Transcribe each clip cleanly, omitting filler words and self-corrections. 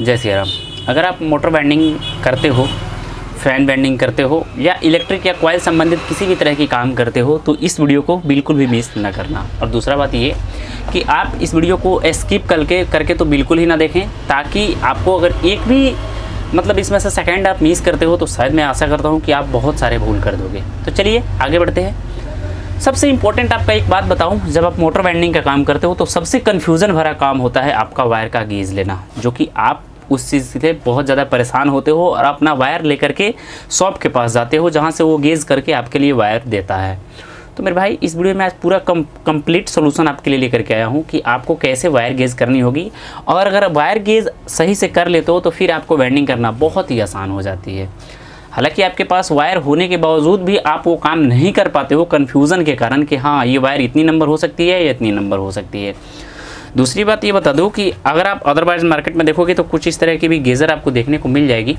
जय श्री राम। अगर आप मोटर वाइंडिंग करते हो, फैन वाइंडिंग करते हो या इलेक्ट्रिक या कॉइल संबंधित किसी भी तरह की काम करते हो तो इस वीडियो को बिल्कुल भी मिस ना करना। और दूसरा बात ये कि आप इस वीडियो को स्किप करके तो बिल्कुल ही ना देखें, ताकि आपको अगर एक भी इसमें से सेकेंड आप मिस करते हो तो शायद मैं आशा करता हूँ कि आप बहुत सारे भूल कर दोगे। तो चलिए आगे बढ़ते हैं। सबसे इम्पोर्टेंट आपका एक बात बताऊँ, जब आप मोटर वाइंडिंग का काम करते हो तो सबसे कन्फ्यूज़न भरा काम होता है आपका वायर का गेज लेना, जो कि आप उस चीज़ के लिए बहुत ज़्यादा परेशान होते हो और अपना वायर लेकर के शॉप के पास जाते हो जहाँ से वो गेज करके आपके लिए वायर देता है। तो मेरे भाई, इस वीडियो में आज पूरा कंप्लीट सोल्यूशन आपके लिए लेकर के आया हूँ कि आपको कैसे वायर गेज करनी होगी, और अगर वायर गेज सही से कर लेते हो तो फिर आपको वाइंडिंग करना बहुत ही आसान हो जाती है। हालांकि आपके पास वायर होने के बावजूद भी आप वो काम नहीं कर पाते हो कन्फ्यूज़न के कारण कि हाँ ये वायर इतनी नंबर हो सकती है या इतनी नंबर हो सकती है। दूसरी बात ये बता दूं कि अगर आप अदरवाइज मार्केट में देखोगे तो कुछ इस तरह की भी गेजर आपको देखने को मिल जाएगी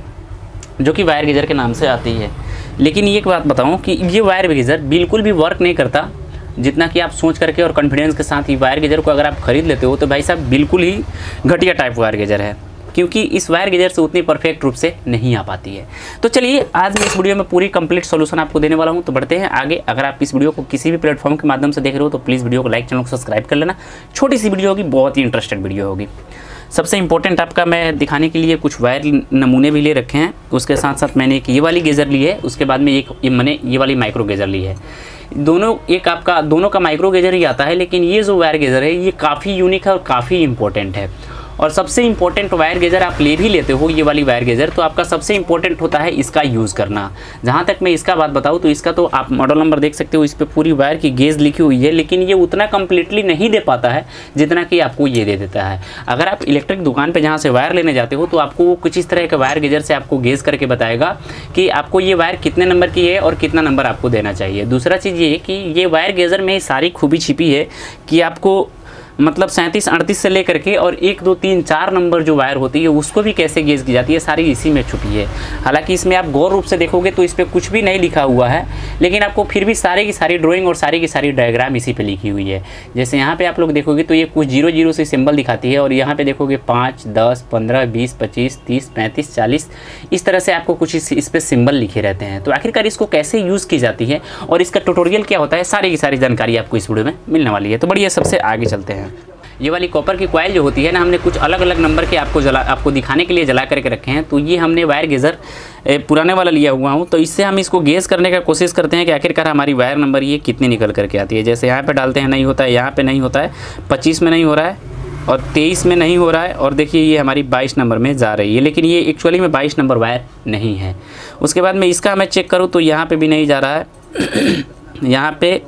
जो कि वायर गेजर के नाम से आती है। लेकिन ये एक बात बताऊं कि ये वायर गेजर बिल्कुल भी वर्क नहीं करता जितना कि आप सोच करके और कॉन्फिडेंस के साथ ही वायर गेजर को अगर आप ख़रीद लेते हो तो भाई साहब बिल्कुल ही घटिया टाइप वायर गेजर है, क्योंकि इस वायर गेजर से उतनी परफेक्ट रूप से नहीं आ पाती है। तो चलिए आज मैं इस वीडियो में पूरी कंप्लीट सॉल्यूशन आपको देने वाला हूं। तो बढ़ते हैं आगे। अगर आप इस वीडियो को किसी भी प्लेटफॉर्म के माध्यम से देख रहे हो तो प्लीज़ वीडियो को लाइक, चैनल को सब्सक्राइब कर लेना। छोटी सी वीडियो होगी, बहुत ही इंटरेस्टेड वीडियो होगी। सबसे इंपॉर्टेंट आपका मैं दिखाने के लिए कुछ वायर नमूने भी ले रखे हैं। उसके साथ साथ मैंने एक ये वाली गेजर ली है, उसके बाद में मैंने ये वाली माइक्रो गेजर ली है। दोनों का माइक्रो गेजर ही आता है, लेकिन ये जो वायर गेजर है ये काफ़ी यूनिक है और काफ़ी इंपॉर्टेंट है। और सबसे इम्पोर्टेंट वायर गेजर आप ले भी लेते हो ये वाली वायर गेजर, तो आपका सबसे इम्पोर्टेंट होता है इसका यूज़ करना। जहाँ तक मैं इसका बात बताऊँ तो इसका तो आप मॉडल नंबर देख सकते हो, इस पर पूरी वायर की गेज लिखी हुई है, लेकिन ये उतना कम्प्लीटली नहीं दे पाता है जितना कि आपको ये दे देता है। अगर आप इलेक्ट्रिक दुकान पर जहाँ से वायर लेने जाते हो तो आपको वो कुछ इस तरह के वायर गेजर से आपको गेज करके बताएगा कि आपको ये वायर कितने नंबर की है और कितना नंबर आपको देना चाहिए। दूसरा चीज़ ये कि ये वायर गेजर में सारी खूबी छिपी है कि आपको 37, 38 से लेकर के और 1, 2, 3, 4 नंबर जो वायर होती है उसको भी कैसे गेज की जाती है, सारी इसी में छुपी है। हालांकि इसमें आप गौर रूप से देखोगे तो इस पर कुछ भी नहीं लिखा हुआ है, लेकिन आपको फिर भी सारे की सारी ड्राइंग और सारी की सारी डायग्राम इसी पे लिखी हुई है। जैसे यहाँ पे आप लोग देखोगे तो ये कुछ 0, 0 से सिंबल दिखाती है, और यहाँ पर देखोगे 5, 10, 15, 20, 25, 30, 35, 40 इस तरह से आपको कुछ इस पर सिंबल लिखे रहते हैं। तो आखिरकार इसको कैसे यूज़ की जाती है और इसका ट्यूटोरियल क्या होता है, सारी की सारी जानकारी आपको इस वीडियो में मिलने वाली है। तो बढ़िया, सबसे आगे चलते हैं। ये वाली कॉपर की कॉइल जो होती है ना, हमने कुछ अलग अलग नंबर के आपको दिखाने के लिए जला करके रखे हैं। तो ये हमने वायर गेजर पुराने वाला लिया हुआ हूँ, तो इससे हम इसको गेज करने का कोशिश करते हैं कि आखिरकार हमारी वायर नंबर ये कितनी निकल करके आती है। जैसे यहाँ पे डालते हैं, नहीं होता है, यहाँ पे नहीं होता है, 25 में नहीं हो रहा है और 23 में नहीं हो रहा है, और देखिए ये हमारी 22 नंबर में जा रही है, लेकिन ये एक्चुअली में 22 नंबर वायर नहीं है। उसके बाद में इसका मैं चेक करूँ तो यहाँ पर भी नहीं जा रहा है, यहाँ पर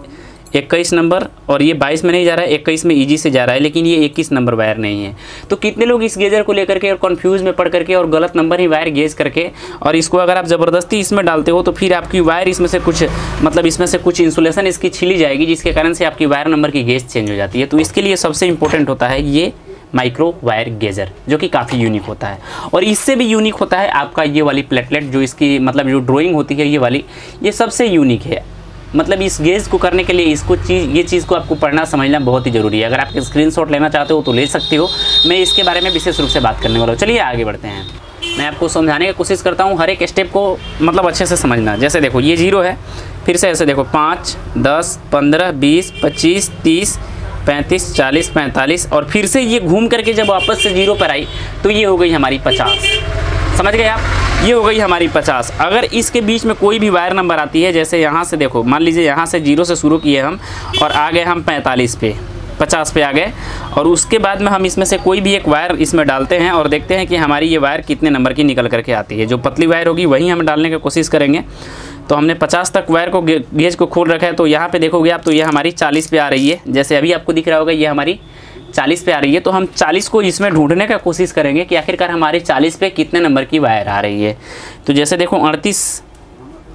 21 नंबर, और ये 22 में नहीं जा रहा है, 21 में ईजी से जा रहा है, लेकिन ये 21 नंबर वायर नहीं है। तो कितने लोग इस गेजर को लेकर के और कन्फ्यूज़ में पड़ करके और गलत नंबर ही वायर गेज करके, और इसको अगर आप ज़बरदस्ती इसमें डालते हो तो फिर आपकी वायर इसमें से कुछ इंसुलेशन इसकी छिली जाएगी, जिसके कारण से आपकी वायर नंबर की गेज चेंज हो जाती है। तो इसके लिए सबसे इंपॉर्टेंट होता है ये माइक्रो वायर गेजर, जो कि काफ़ी यूनिक होता है। और इससे भी यूनिक होता है आपका ये वाली प्लेटलेट, जो इसकी जो ड्राइंग होती है ये वाली, ये सबसे यूनिक है। इस गेज को करने के लिए ये चीज़ को आपको पढ़ना समझना बहुत ही ज़रूरी है। अगर आप स्क्रीनशॉट लेना चाहते हो तो ले सकते हो, मैं इसके बारे में विशेष रूप से बात करने वाला हूँ। चलिए आगे बढ़ते हैं। मैं आपको समझाने की कोशिश करता हूँ, हर एक स्टेप को अच्छे से समझना। जैसे देखो ये 0 है, फिर से ऐसे देखो 5, 10, 15, 20, 25, 30, 35, 40, 45, और फिर से ये घूम करके जब वापस से 0 पर आई तो ये हो गई हमारी 50। समझ गए आप, ये हो गई हमारी 50। अगर इसके बीच में कोई भी वायर नंबर आती है, जैसे यहाँ से देखो, मान लीजिए यहाँ से 0 से शुरू किए हम और आ गए हम 45 पे, 50 पे आ गए, और उसके बाद में हम इसमें से कोई भी एक वायर इसमें डालते हैं और देखते हैं कि हमारी ये वायर कितने नंबर की निकल करके आती है। जो पतली वायर होगी वही हम डालने की कोशिश करेंगे। तो हमने 50 तक वायर को गेज को खोल रखा है, तो यहाँ पर देखोगे आप तो ये हमारी 40 पे आ रही है। जैसे अभी आपको दिख रहा होगा ये हमारी 40 पे आ रही है, तो हम 40 को इसमें ढूंढने का कोशिश करेंगे कि आखिरकार हमारे 40 पे कितने नंबर की वायर आ रही है। तो जैसे देखो 38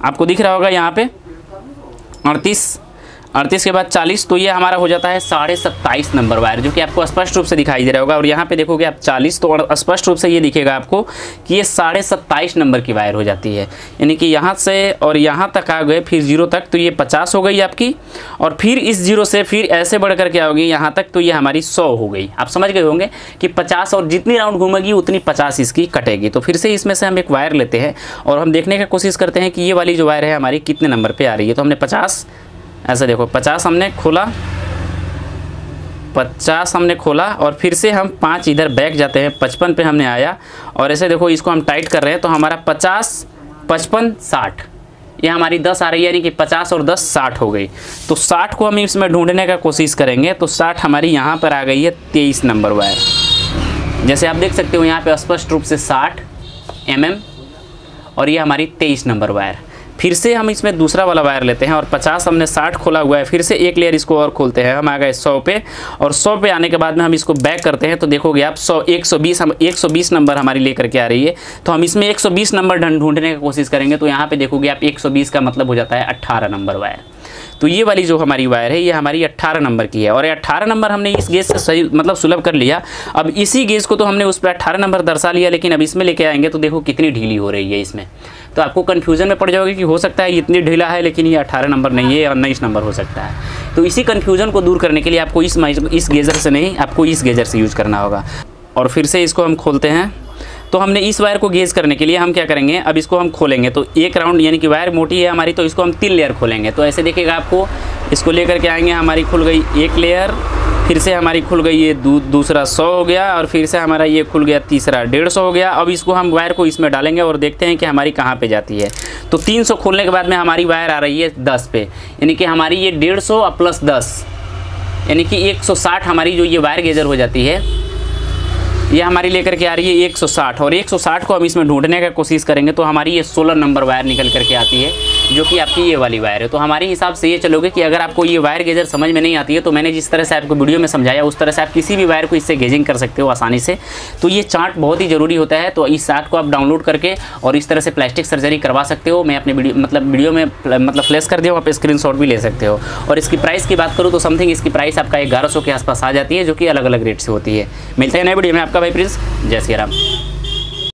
आपको दिख रहा होगा यहाँ पे 38, 38 के बाद 40, तो ये हमारा हो जाता है 27.5 नंबर वायर, जो कि आपको स्पष्ट रूप से दिखाई दे रहा होगा। और यहाँ पे देखोगे आप 40 तो स्पष्ट रूप से ये दिखेगा आपको कि ये 27.5 नंबर की वायर हो जाती है, यानी कि यहाँ से और यहाँ तक आ गए फिर जीरो तक, तो ये 50 हो गई आपकी, और फिर इस जीरो से फिर ऐसे बढ़ कर क्या होगी यहाँ तक, तो ये हमारी 100 हो गई। आप समझ गए होंगे कि 50 और जितनी राउंड घूमेगी उतनी 50 इसकी कटेगी। तो फिर से इसमें से हम एक वायर लेते हैं और हम देखने की कोशिश करते हैं कि ये वाली जो वायर है हमारी कितने नंबर पर आ रही है। तो हमने 50 ऐसा देखो 50 हमने खोला, 50 हमने खोला और फिर से हम 5 इधर बैक जाते हैं, 55 पे हमने आया और ऐसे देखो इसको हम टाइट कर रहे हैं तो हमारा 50 55 60, ये हमारी 10 आ रही है, यानी कि 50 और 10 60 हो गई। तो 60 को हम इसमें ढूंढने का कोशिश करेंगे, तो 60 हमारी यहाँ पर आ गई है 23 नंबर वायर। जैसे आप देख सकते हो यहाँ पर स्पष्ट रूप से 60 mm, और ये हमारी 23 नंबर वायर। फिर से हम इसमें दूसरा वाला वायर लेते हैं और 50 हमने 60 खोला हुआ है, फिर से एक लेयर इसको और खोलते हैं, हम आ गए 100 पे, और 100 पे आने के बाद में हम इसको बैक करते हैं तो देखोगे आप 100 120, हम 120 नंबर हमारी लेकर के आ रही है। तो हम इसमें 120 नंबर ढूंढने की कोशिश करेंगे, तो यहाँ पे देखोगे आप 120 का मतलब हो जाता है 18 नंबर वायर। तो ये वाली जो हमारी वायर है ये हमारी 18 नंबर की है, और 18 नंबर हमने इस गेज से सही मतलब सुलभ कर लिया। अब इसी गेज को तो हमने उस पर 18 नंबर दर्शा लिया, लेकिन अब इसमें लेके आएंगे तो देखो कितनी ढीली हो रही है इसमें, तो आपको कन्फ्यूजन में पड़ जाओगे कि हो सकता है इतनी ढीला है लेकिन ये 18 नंबर नहीं है और 19 नंबर हो सकता है। तो इसी कन्फ्यूजन को दूर करने के लिए आपको इस गेजर से नहीं, आपको इस गेजर से यूज़ करना होगा। और फिर से इसको हम खोलते हैं, तो हमने इस वायर को गेज करने के लिए हम क्या करेंगे, अब इसको हम खोलेंगे तो एक राउंड, यानी कि वायर मोटी है हमारी तो इसको हम 3 लेयर खोलेंगे। तो ऐसे देखिएगा आपको, इसको लेकर के आएंगे, हमारी खुल गई एक लेयर, फिर से हमारी खुल गई ये दूसरा 100 हो गया, और फिर से हमारा ये खुल गया तीसरा 150 हो गया। अब इसको हम वायर को इसमें डालेंगे और देखते हैं कि हमारी कहाँ पे जाती है। तो 300 खोलने के बाद में हमारी वायर आ रही है 10 पे, यानी कि हमारी ये 150 और प्लस 10 यानी कि 160 हमारी जो ये वायर गेजर हो जाती है ये हमारी लेकर के आ रही है 160, और 160 को हम इसमें ढूंढने का कोशिश करेंगे तो हमारी ये 16 नंबर वायर निकल करके आती है, जो कि आपकी ये वाली वायर है। तो हमारे हिसाब से ये चलोगे कि अगर आपको ये वायर गेजर समझ में नहीं आती है तो मैंने जिस तरह से आपको वीडियो में समझाया उस तरह से आप किसी भी वायर को इससे गेजिंग कर सकते हो आसानी से। तो ये चार्ट बहुत ही ज़रूरी होता है, तो इस चार्ट को आप डाउनलोड करके और इस तरह से प्लास्टिक सर्जरी करवा सकते हो। मैं अपने वीडियो में फ्लैश कर दिया हूँ, आप स्क्रीनशॉट भी ले सकते हो। और इसकी प्राइस की बात करूँ तो समथिंग इसकी प्राइस आपका 1100 के आसपास आ जाती है, जो कि अलग अलग रेट से होती है। मिलते हैं नए वीडियो में, आपका भाई प्रिंस, जय श्री राम।